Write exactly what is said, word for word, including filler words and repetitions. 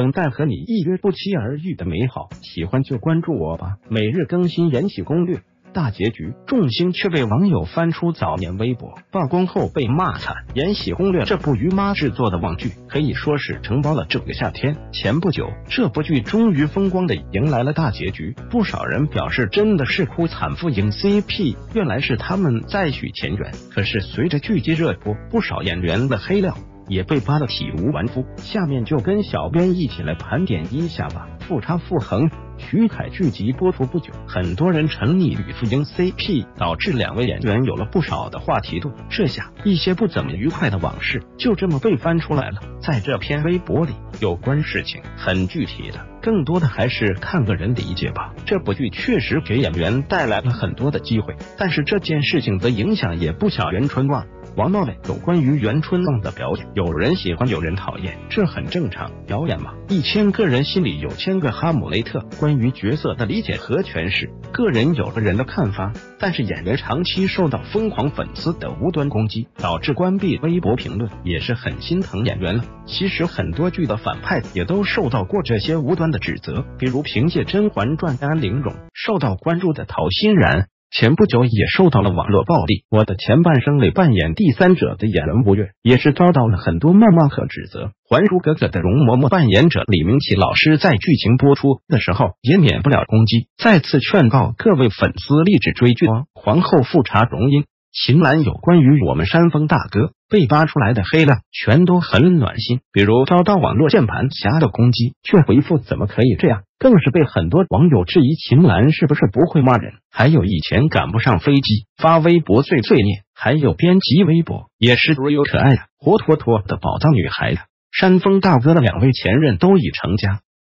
等待和你一约不期而遇的美好。喜欢就关注我吧，每日更新《延禧攻略》大结局。众星却被网友翻出早年微博曝光后被骂惨，《延禧攻略》这部于妈制作的网剧可以说是承包了这个夏天。前不久，这部剧终于风光的迎来了大结局，不少人表示真的是哭惨复影 C P， 原来是他们再续前缘。可是随着剧集热播，不少演员的黑料也被扒得体无完肤。下面就跟小编一起来盘点一下吧。傅插傅恒。徐凯剧集播出不久，很多人沉溺于傅英 C P， 导致两位演员有了不少的话题度。这下一些不怎么愉快的往事就这么被翻出来了。在这篇微博里，有关事情很具体的，更多的还是看个人理解吧。这部剧确实给演员带来了很多的机会，但是这件事情的影响也不小。袁春望、王道磊有关于袁春望的表演，有人喜欢有人讨厌，这很正常，表演嘛，一千个人心里有千个哈姆雷特。关于角色的理解和诠释，个人有个人的看法，但是演员长期受到疯狂粉丝的无端攻击，导致关闭微博评论，也是很心疼演员了。其实很多剧的反派也都受到过这些无端的指责，比如凭借《甄嬛传》安陵容受到关注的陶欣然，前不久也受到了网络暴力。《我的前半生》里扮演第三者的演员吴越也是遭到了很多谩骂和指责。《还珠格格》的容嬷嬷扮演者李明启老师在剧情播出的时候也免不了攻击。再次劝告各位粉丝立志追剧哦。皇后富察容音、秦岚有关于我们山峰大哥被扒出来的黑料全都很暖心，比如遭到网络键盘侠的攻击，却回复怎么可以这样，更是被很多网友质疑秦岚是不是不会骂人。还有以前赶不上飞机发微博碎碎念，还有编辑微博也是如有可爱的活脱脱的宝藏女孩的。山峰大哥的两位前任都已成家，